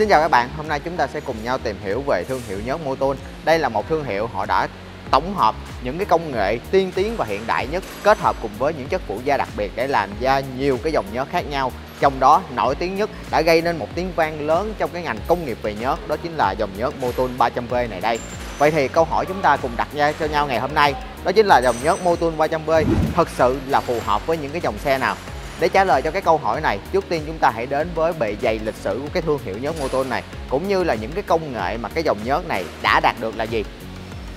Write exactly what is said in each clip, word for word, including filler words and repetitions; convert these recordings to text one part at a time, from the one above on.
Xin chào các bạn, hôm nay chúng ta sẽ cùng nhau tìm hiểu về thương hiệu nhớt Motul. Đây là một thương hiệu họ đã tổng hợp những cái công nghệ tiên tiến và hiện đại nhất, kết hợp cùng với những chất phụ gia đặc biệt để làm ra nhiều cái dòng nhớt khác nhau. Trong đó nổi tiếng nhất đã gây nên một tiếng vang lớn trong cái ngành công nghiệp về nhớt, đó chính là dòng nhớt Motul ba trăm V này đây. Vậy thì câu hỏi chúng ta cùng đặt ra cho nhau ngày hôm nay, đó chính là dòng nhớt Motul ba trăm V thật sự là phù hợp với những cái dòng xe nào? Để trả lời cho cái câu hỏi này, trước tiên chúng ta hãy đến với bề dày lịch sử của cái thương hiệu nhớt Motul này, cũng như là những cái công nghệ mà cái dòng nhớt này đã đạt được là gì.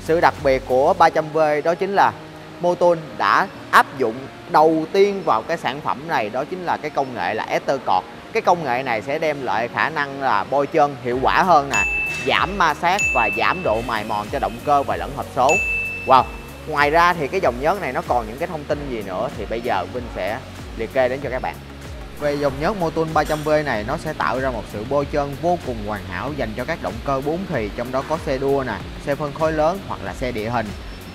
Sự đặc biệt của ba trăm V đó chính là Motul đã áp dụng đầu tiên vào cái sản phẩm này, đó chính là cái công nghệ là Estercord. Cái công nghệ này sẽ đem lại khả năng là bôi trơn hiệu quả hơn nè, giảm ma sát và giảm độ mài mòn cho động cơ và lẫn hộp số. Wow! Ngoài ra thì cái dòng nhớt này nó còn những cái thông tin gì nữa thì bây giờ Vinh sẽ liệt kê đến cho các bạn. Về dòng nhớt Motul ba trăm V này, nó sẽ tạo ra một sự bôi trơn vô cùng hoàn hảo dành cho các động cơ bốn thì, trong đó có xe đua nè, xe phân khối lớn hoặc là xe địa hình.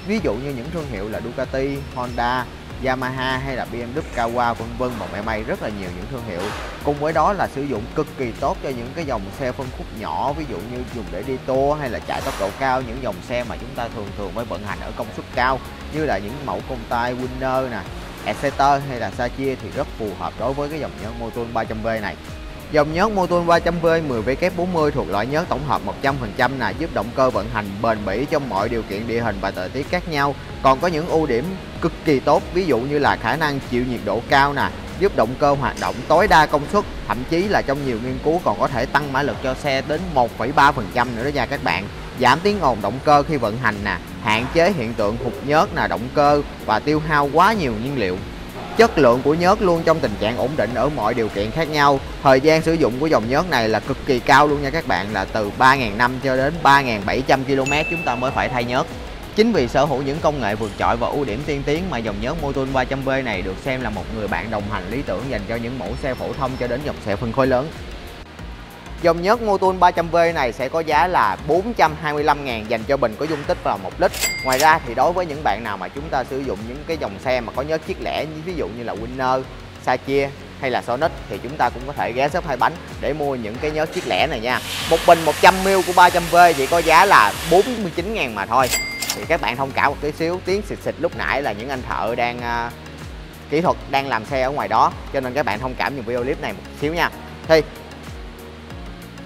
Ví dụ như những thương hiệu là Ducati, Honda, Yamaha hay là bê em vê, Kawasaki vân vân và mẹ may, rất là nhiều những thương hiệu. Cùng với đó là sử dụng cực kỳ tốt cho những cái dòng xe phân khúc nhỏ, ví dụ như dùng để đi tour hay là chạy tốc độ cao, những dòng xe mà chúng ta thường thường mới vận hành ở công suất cao như là những mẫu công tay Winner nè, Estercord hay là Sa Chia thì rất phù hợp đối với cái dòng nhớt Motul ba trăm V này. Dòng nhớt Motul ba trăm V mười W bốn mươi thuộc loại nhớt tổng hợp một trăm phần trăm là giúp động cơ vận hành bền bỉ trong mọi điều kiện địa hình và thời tiết khác nhau. Còn có những ưu điểm cực kỳ tốt, ví dụ như là khả năng chịu nhiệt độ cao nè, giúp động cơ hoạt động tối đa công suất, thậm chí là trong nhiều nghiên cứu còn có thể tăng mã lực cho xe đến một phẩy ba phần trăm nữa đó nha các bạn. Giảm tiếng ồn động cơ khi vận hành nè, hạn chế hiện tượng hụt nhớt là động cơ và tiêu hao quá nhiều nhiên liệu. Chất lượng của nhớt luôn trong tình trạng ổn định ở mọi điều kiện khác nhau. Thời gian sử dụng của dòng nhớt này là cực kỳ cao luôn nha các bạn, là từ ba nghìn năm trăm cho đến ba nghìn bảy trăm ki lô mét chúng ta mới phải thay nhớt. Chính vì sở hữu những công nghệ vượt trội và ưu điểm tiên tiến mà dòng nhớt Motul ba trăm V này được xem là một người bạn đồng hành lý tưởng dành cho những mẫu xe phổ thông cho đến dòng xe phân khối lớn. Dòng nhớt Motul ba trăm V này sẽ có giá là bốn trăm hai mươi lăm nghìn dành cho bình có dung tích vào một lít. Ngoài ra thì đối với những bạn nào mà chúng ta sử dụng những cái dòng xe mà có nhớt chiếc lẻ, ví dụ như là Winner, Sa Chia hay là Sonic, thì chúng ta cũng có thể ghé shop hai bánh để mua những cái nhớt chiếc lẻ này nha. Một bình một trăm mi li lít của ba trăm V chỉ có giá là bốn mươi chín nghìn mà thôi. Thì các bạn thông cảm một tí xíu, tiếng xịt xịt lúc nãy là những anh thợ đang uh, kỹ thuật đang làm xe ở ngoài đó, cho nên các bạn thông cảm dùng video clip này một xíu nha. Thì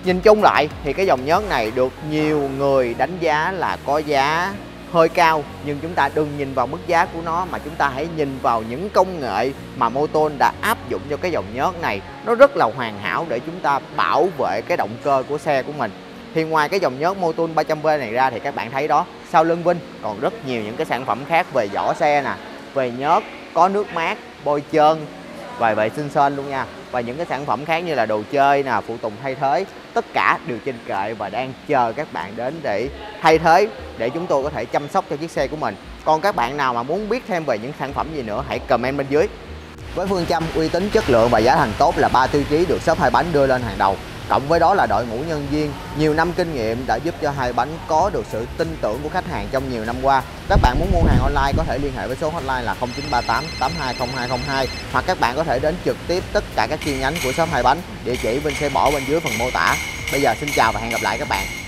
nhìn chung lại thì cái dòng nhớt này được nhiều người đánh giá là có giá hơi cao, nhưng chúng ta đừng nhìn vào mức giá của nó mà chúng ta hãy nhìn vào những công nghệ mà Motul đã áp dụng cho cái dòng nhớt này. Nó rất là hoàn hảo để chúng ta bảo vệ cái động cơ của xe của mình. Thì ngoài cái dòng nhớt Motul ba trăm V này ra thì các bạn thấy đó, sau lưng Vinh còn rất nhiều những cái sản phẩm khác về vỏ xe nè, về nhớt, có nước mát, bôi trơn và vệ sinh sơn luôn nha. Và những cái sản phẩm khác như là đồ chơi nè, phụ tùng thay thế, tất cả đều trên kệ và đang chờ các bạn đến để thay thế, để chúng tôi có thể chăm sóc cho chiếc xe của mình. Còn các bạn nào mà muốn biết thêm về những sản phẩm gì nữa hãy comment bên dưới. Với phương châm uy tín, chất lượng và giá thành tốt là ba tiêu chí được shop hai bánh đưa lên hàng đầu, cộng với đó là đội ngũ nhân viên nhiều năm kinh nghiệm đã giúp cho hai bánh có được sự tin tưởng của khách hàng trong nhiều năm qua. Các bạn muốn mua hàng online có thể liên hệ với số hotline là không chín ba tám tám hai không hai không hai, hoặc các bạn có thể đến trực tiếp tất cả các chi nhánh của shop hai bánh. Địa chỉ Vinh sẽ bỏ bên dưới phần mô tả. Bây giờ xin chào và hẹn gặp lại các bạn.